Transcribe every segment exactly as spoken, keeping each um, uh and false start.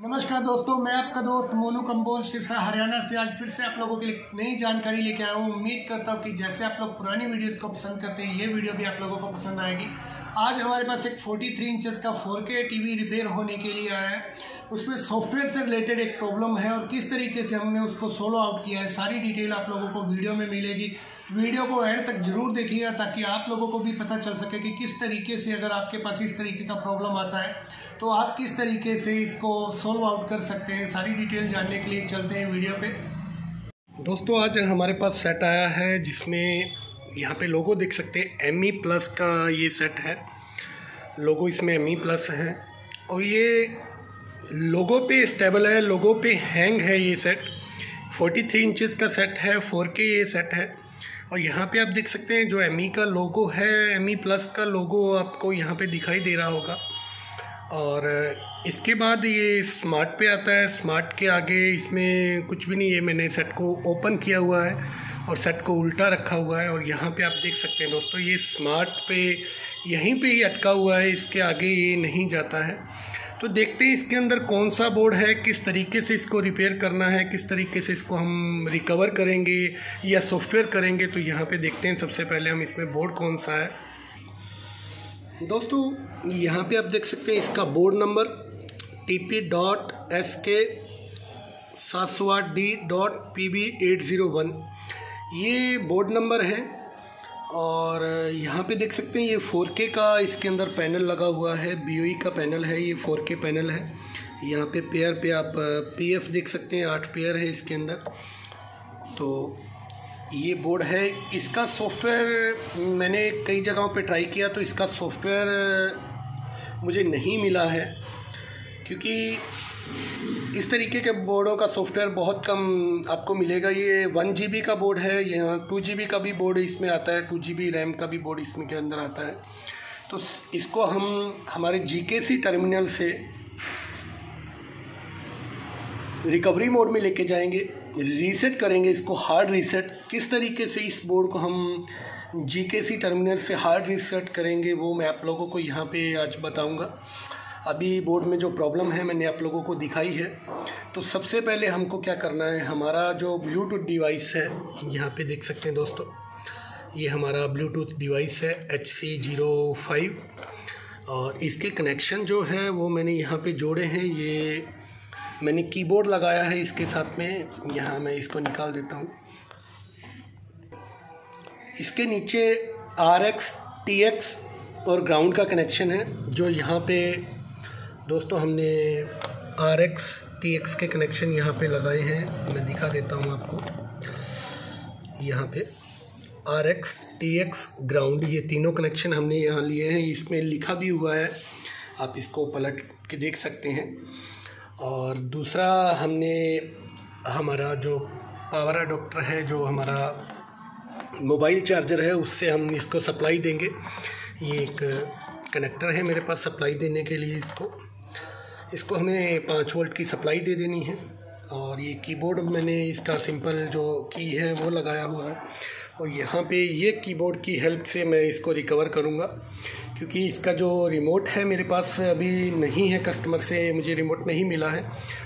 नमस्कार दोस्तों, मैं आपका दोस्त मोनू कंबोज सिरसा हरियाणा से आज फिर से आप लोगों के लिए नई जानकारी लेके आया हूँ। उम्मीद करता हूँ कि जैसे आप लोग पुरानी वीडियोस को पसंद करते हैं, ये वीडियो भी आप लोगों को पसंद आएगी। आज हमारे पास एक तैंतालीस इंचेस का फोर के टीवी रिपेयर होने के लिए आया है। उसमें सॉफ्टवेयर से रिलेटेड एक प्रॉब्लम है और किस तरीके से हमने उसको सोल्व आउट किया है, सारी डिटेल आप लोगों को वीडियो में मिलेगी। वीडियो को एंड तक जरूर देखिएगा ताकि आप लोगों को भी पता चल सके कि किस तरीके से अगर आपके पास इस तरीके का प्रॉब्लम आता है तो आप किस तरीके से इसको सोल्व आउट कर सकते हैं। सारी डिटेल जानने के लिए चलते हैं वीडियो पे। दोस्तों, आज हमारे पास सेट आया है जिसमें यहाँ पे लोगो देख सकते हैं, एम ई प्लस का ये सेट है। लोगो इसमें एम ई प्लस है और ये लोगो पे स्टेबल है, लोगो पे हैंग है ये सेट। तैंतालीस इंचेस का सेट है, फोर के ये सेट है और यहाँ पे आप देख सकते हैं जो एम ई का लोगो है, एम ई प्लस का लोगो आपको यहाँ पे दिखाई दे रहा होगा। और इसके बाद ये स्मार्ट पे आता है। स्मार्ट के आगे इसमें कुछ भी नहीं है, मैंने सेट को ओपन किया हुआ है और सेट को उल्टा रखा हुआ है और यहाँ पे आप देख सकते हैं दोस्तों ये स्मार्ट पे यहीं पे ही अटका हुआ है, इसके आगे ये नहीं जाता है। तो देखते हैं इसके अंदर कौन सा बोर्ड है, किस तरीके से इसको रिपेयर करना है, किस तरीके से इसको हम रिकवर करेंगे या सॉफ्टवेयर करेंगे। तो यहाँ पे देखते हैं सबसे पहले हम इसमें बोर्ड कौन सा है। दोस्तों, यहाँ पर आप देख सकते हैं इसका board number T P dot S K सात सौ आठ डी डॉट पी बी आठ सौ एक ये बोर्ड नंबर है। और यहाँ पे देख सकते हैं ये फोर के का इसके अंदर पैनल लगा हुआ है, बी ओ ई का पैनल है, ये फोर के पैनल है। यहाँ पे पेयर पे आप पी एफ देख सकते हैं, आठ पेयर है इसके अंदर। तो ये बोर्ड है, इसका सॉफ्टवेयर मैंने कई जगहों पे ट्राई किया तो इसका सॉफ्टवेयर मुझे नहीं मिला है, क्योंकि इस तरीके के बोर्डों का सॉफ्टवेयर बहुत कम आपको मिलेगा। ये वन जी बी का बोर्ड है, यहाँ टू जी बी का भी बोर्ड इसमें आता है, टू जी बी रैम का भी बोर्ड इसमें के अंदर आता है। तो इसको हम हमारे जी के सी टर्मिनल से रिकवरी मोड में लेके जाएंगे, रीसेट करेंगे इसको, हार्ड रीसेट। किस तरीके से इस बोर्ड को हम जी के सी टर्मिनल से हार्ड रीसेट करेंगे वो मैं आप लोगों को यहाँ पे आज बताऊँगा। अभी बोर्ड में जो प्रॉब्लम है मैंने आप लोगों को दिखाई है। तो सबसे पहले हमको क्या करना है, हमारा जो ब्लूटूथ डिवाइस है, यहाँ पे देख सकते हैं दोस्तों ये हमारा ब्लूटूथ डिवाइस है एच सी ज़ीरो फाइव और इसके कनेक्शन जो है वो मैंने यहाँ पे जोड़े हैं। ये मैंने कीबोर्ड लगाया है इसके साथ में, यहाँ मैं इसको निकाल देता हूँ। इसके नीचे आर एक्स टी एक्स और ग्राउंड का कनेक्शन है, जो यहाँ पे दोस्तों हमने आर एक्स टी एक्स के कनेक्शन यहाँ पे लगाए हैं। मैं दिखा देता हूँ आपको, यहाँ पे R X T X ground ये तीनों कनेक्शन हमने यहाँ लिए हैं। इसमें लिखा भी हुआ है, आप इसको पलट के देख सकते हैं। और दूसरा हमने हमारा जो पावर अडॉप्टर है, जो हमारा मोबाइल चार्जर है, उससे हम इसको सप्लाई देंगे। ये एक कनेक्टर है मेरे पास सप्लाई देने के लिए, इसको इसको हमें पाँच वोल्ट की सप्लाई दे देनी है। और ये कीबोर्ड मैंने इसका सिंपल जो की है वो लगाया हुआ है और यहाँ पे ये कीबोर्ड की हेल्प से मैं इसको रिकवर करूँगा, क्योंकि इसका जो रिमोट है मेरे पास अभी नहीं है, कस्टमर से मुझे रिमोट नहीं मिला है।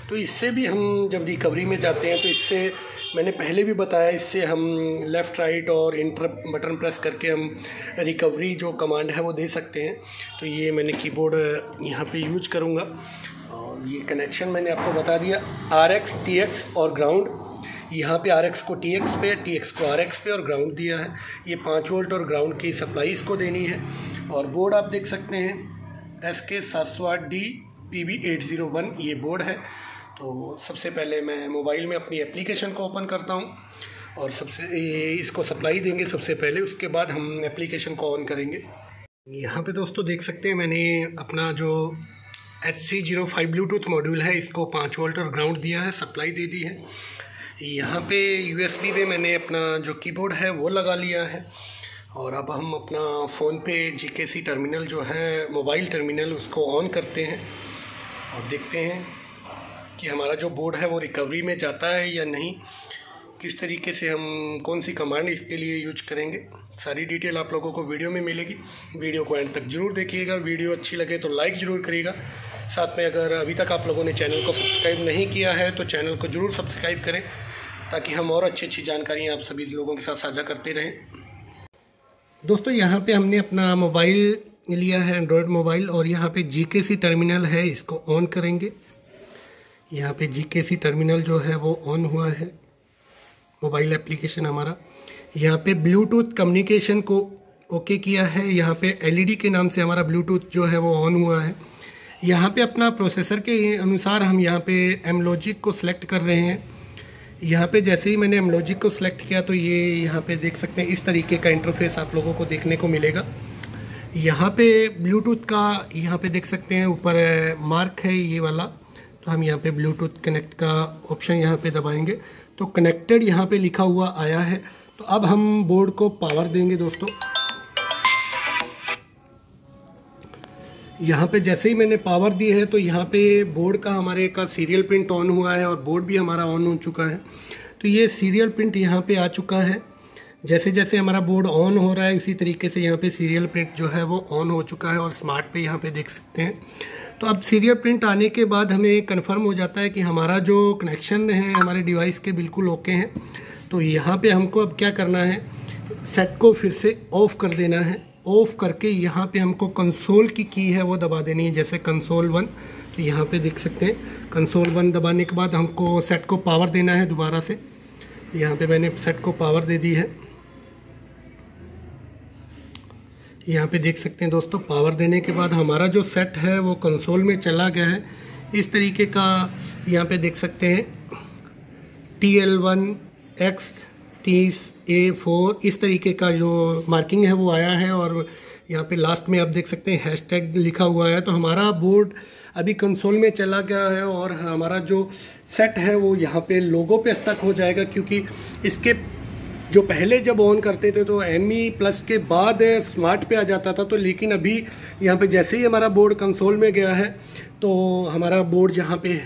तो इससे भी हम जब रिकवरी में जाते हैं तो इससे मैंने पहले भी बताया, इससे हम लेफ़्ट राइट और इंटर बटन प्रेस करके हम रिकवरी जो कमांड है वो दे सकते हैं। तो ये मैंने कीबोर्ड यहाँ पे यूज करूँगा। और ये कनेक्शन मैंने आपको बता दिया, आर एक्स टी एक्स और ग्राउंड। यहाँ पे आर एक्स को टी एक्स पे, टी एक्स को आर एक्स पे और ग्राउंड दिया है। ये पाँच वोल्ट और ग्राउंड की सप्लाई इसको देनी है। और बोर्ड आप देख सकते हैं एस के सात सौ आठ D P B eight zero one ये बोर्ड है। तो सबसे पहले मैं मोबाइल में अपनी एप्लीकेशन को ओपन करता हूँ और सबसे इसको सप्लाई देंगे सबसे पहले, उसके बाद हम एप्लीकेशन को ऑन करेंगे। यहाँ पे दोस्तों देख सकते हैं मैंने अपना जो H C zero five Bluetooth module है इसको पाँच वोल्ट और ग्राउंड दिया है, सप्लाई दे दी है। यहाँ पे यू एस बी पे मैंने अपना जो कीबोर्ड है वो लगा लिया है। और अब हम अपना फ़ोन पे जी के सी टर्मिनल जो है मोबाइल टर्मिनल उसको ऑन करते हैं और देखते हैं कि हमारा जो बोर्ड है वो रिकवरी में जाता है या नहीं, किस तरीके से हम कौन सी कमांड इसके लिए यूज करेंगे। सारी डिटेल आप लोगों को वीडियो में मिलेगी, वीडियो को एंड तक जरूर देखिएगा। वीडियो अच्छी लगे तो लाइक ज़रूर करिएगा। साथ में अगर अभी तक आप लोगों ने चैनल को सब्सक्राइब नहीं किया है तो चैनल को ज़रूर सब्सक्राइब करें ताकि हम और अच्छी अच्छी जानकारियाँ आप सभी लोगों के साथ साझा करते रहें। दोस्तों यहाँ पे हमने अपना मोबाइल लिया है, एंड्रॉयड मोबाइल, और यहाँ पे जीकेसी टर्मिनल है, इसको ऑन करेंगे। यहाँ पे जीकेसी टर्मिनल जो है वो ऑन हुआ है मोबाइल एप्लीकेशन हमारा। यहाँ पे ब्लूटूथ कम्युनिकेशन को ओके किया है। यहाँ पे एलईडी के नाम से हमारा ब्लूटूथ जो है वो ऑन हुआ है। यहाँ पे अपना प्रोसेसर के अनुसार हम यहाँ पे एमलॉजिक को सिलेक्ट कर रहे हैं। यहाँ पे जैसे ही मैंने एमलॉजिक को सिलेक्ट किया तो ये यहाँ पे देख सकते हैं इस तरीके का इंटरफेस आप लोगों को देखने को मिलेगा। यहाँ पे ब्लूटूथ का यहाँ पे देख सकते हैं ऊपर मार्क है ये वाला, तो हम यहाँ पे ब्लूटूथ कनेक्ट का ऑप्शन यहाँ पे दबाएंगे तो कनेक्टेड यहाँ पे लिखा हुआ आया है। तो अब हम बोर्ड को पावर देंगे दोस्तों। यहाँ पे जैसे ही मैंने पावर दी है तो यहाँ पे बोर्ड का हमारे का सीरियल प्रिंट ऑन हुआ है और बोर्ड भी हमारा ऑन हो चुका है। तो ये सीरियल प्रिंट यहाँ पे आ चुका है। जैसे जैसे हमारा बोर्ड ऑन हो रहा है उसी तरीके से यहाँ पे सीरियल प्रिंट जो है वो ऑन हो चुका है और स्मार्ट पे यहाँ पे देख सकते हैं। तो अब सीरियल प्रिंट आने के बाद हमें कंफर्म हो जाता है कि हमारा जो कनेक्शन है हमारे डिवाइस के बिल्कुल ओके हैं। तो यहाँ पे हमको अब क्या करना है, सेट को फिर से ऑफ़ कर देना है। ऑफ़ करके यहाँ पे हमको कंसोल की की है वो दबा देनी है, जैसे कंसोल वन। तो यहाँ पे देख सकते हैं कंसोल वन दबाने के बाद हमको सेट को पावर देना है दोबारा से। यहाँ पे मैंने सेट को पावर दे दी है। यहाँ पे देख सकते हैं दोस्तों पावर देने के बाद हमारा जो सेट है वो कंसोल में चला गया है। इस तरीके का यहाँ पे देख सकते हैं टी एल वन एक्स तीस ए फोर इस तरीके का जो मार्किंग है वो आया है और यहाँ पे लास्ट में आप देख सकते हैं हैशटैग लिखा हुआ है। तो हमारा बोर्ड अभी कंसोल में चला गया है और हमारा जो सेट है वो यहाँ पे लोगो पे स्टक हो जाएगा, क्योंकि इसके जो पहले जब ऑन करते थे तो एम ई प्लस के बाद स्मार्ट पे आ जाता था। तो लेकिन अभी यहाँ पे जैसे ही हमारा बोर्ड कंसोल में गया है तो हमारा बोर्ड यहाँ पे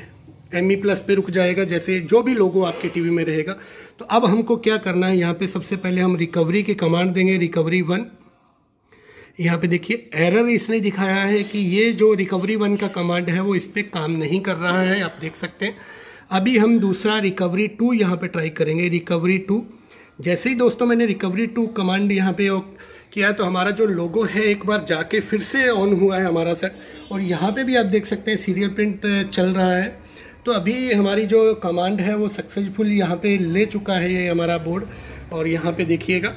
एम ई प्लस पे रुक जाएगा, जैसे जो भी लोगो आपके टीवी में रहेगा। तो अब हमको क्या करना है, यहाँ पे सबसे पहले हम रिकवरी की कमांड देंगे, रिकवरी वन। यहाँ पे देखिए एरर इसने दिखाया है कि ये जो रिकवरी वन का कमांड है वो इस पर काम नहीं कर रहा है, आप देख सकते हैं। अभी हम दूसरा रिकवरी टू यहाँ पे ट्राई करेंगे, रिकवरी टू। जैसे ही दोस्तों मैंने रिकवरी टू कमांड यहाँ पे किया तो हमारा जो लोगो है एक बार जाके फिर से ऑन हुआ है हमारा सेट, और यहाँ पे भी आप देख सकते हैं सीरियल प्रिंट चल रहा है। तो अभी हमारी जो कमांड है वो सक्सेसफुल यहाँ पे ले चुका है ये हमारा बोर्ड। और यहाँ पे देखिएगा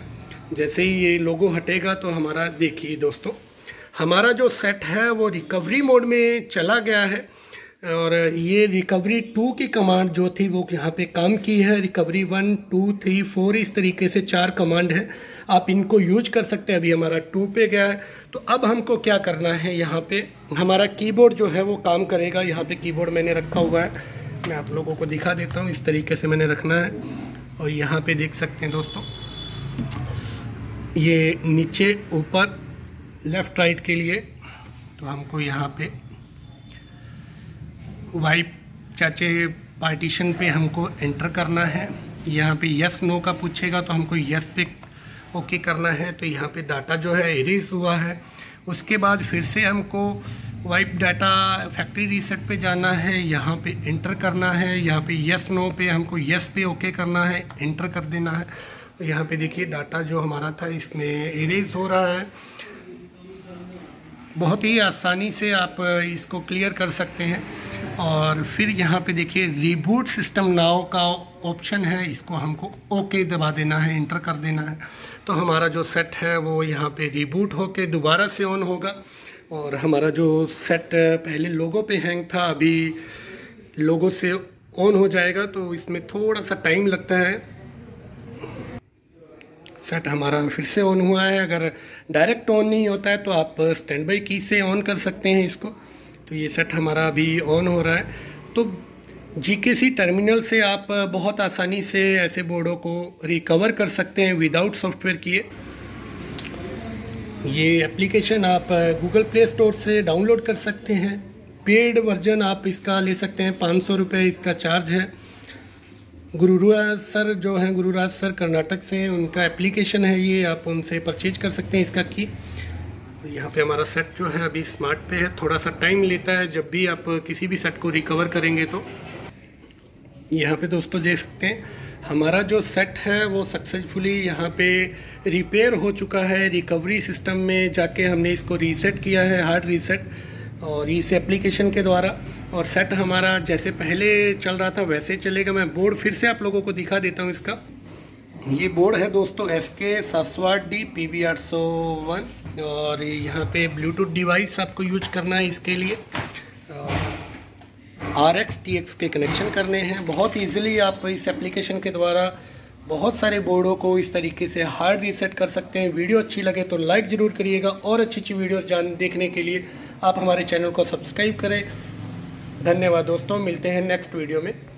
जैसे ही ये लोगो हटेगा तो हमारा देखिए दोस्तों हमारा जो सेट है वो रिकवरी मोड में चला गया है और ये रिकवरी टू की कमांड जो थी वो यहाँ पे काम की है। Recovery one two three four इस तरीके से चार कमांड है, आप इनको यूज कर सकते हैं। अभी हमारा टू पे गया है। तो अब हमको क्या करना है, यहाँ पे हमारा कीबोर्ड जो है वो काम करेगा। यहाँ पे कीबोर्ड मैंने रखा हुआ है, मैं आप लोगों को दिखा देता हूँ। इस तरीके से मैंने रखना है और यहाँ पर देख सकते हैं दोस्तों ये नीचे ऊपर लेफ़्ट राइट के लिए। तो हमको यहाँ पर वाई चाचे पार्टीशन पे हमको एंटर करना है। यहाँ पे यस नो का पूछेगा तो हमको यस पे ओके करना है। तो यहाँ पे डाटा जो है इरेज हुआ है। उसके बाद फिर से हमको वाइप डाटा फैक्ट्री रीसेट पे जाना है, यहाँ पे एंटर करना है। यहाँ पे यस नो पे हमको यस पे ओके करना है, एंटर कर देना है। और यहाँ पे देखिए डाटा जो हमारा था इसमें इरेज हो रहा है। बहुत ही आसानी से आप इसको क्लियर कर सकते हैं। और फिर यहाँ पे देखिए रिबूट सिस्टम नाउ का ऑप्शन है, इसको हमको ओके दबा देना है, इंटर कर देना है। तो हमारा जो सेट है वो यहाँ पे रिबूट होके दोबारा से ऑन होगा और हमारा जो सेट पहले लोगों पे हैंग था अभी लोगों से ऑन हो जाएगा। तो इसमें थोड़ा सा टाइम लगता है। सेट हमारा फिर से ऑन हुआ है। अगर डायरेक्ट ऑन नहीं होता है तो आप स्टैंड बाई की से ऑन कर सकते हैं इसको। तो ये सेट हमारा अभी ऑन हो रहा है। तो जीकेसी टर्मिनल से आप बहुत आसानी से ऐसे बोर्डों को रिकवर कर सकते हैं विदाउट सॉफ्टवेयर किए। ये एप्लीकेशन आप गूगल प्ले स्टोर से डाउनलोड कर सकते हैं। पेड वर्जन आप इसका ले सकते हैं, पाँच सौ रुपये इसका चार्ज है। गुरुराज सर जो हैं, गुरुराज सर कर्नाटक से हैं, उनका एप्लीकेशन है ये, आप उनसे परचेज कर सकते हैं इसका की। तो यहाँ पे हमारा सेट जो है अभी स्मार्ट पे है, थोड़ा सा टाइम लेता है जब भी आप किसी भी सेट को रिकवर करेंगे। तो यहाँ पे दोस्तों देख सकते हैं हमारा जो सेट है वो सक्सेसफुली यहाँ पे रिपेयर हो चुका है। रिकवरी सिस्टम में जाके हमने इसको रीसेट किया है, हार्ड रीसेट, और इस एप्लीकेशन के द्वारा, और सेट हमारा जैसे पहले चल रहा था वैसे चलेगा। मैं बोर्ड फिर से आप लोगों को दिखा देता हूँ। इसका ये बोर्ड है दोस्तों एस के सात सौ आठ डी पी बी आठ सौ एक, और यहाँ पे ब्लूटूथ डिवाइस आपको यूज करना है। इसके लिए आर एक्स टी एक्स के कनेक्शन करने हैं। बहुत इजीली आप इस एप्लीकेशन के द्वारा बहुत सारे बोर्डों को इस तरीके से हार्ड रीसेट कर सकते हैं। वीडियो अच्छी लगे तो लाइक ज़रूर करिएगा, और अच्छी अच्छी वीडियोस जान देखने के लिए आप हमारे चैनल को सब्सक्राइब करें। धन्यवाद दोस्तों, मिलते हैं नेक्स्ट वीडियो में।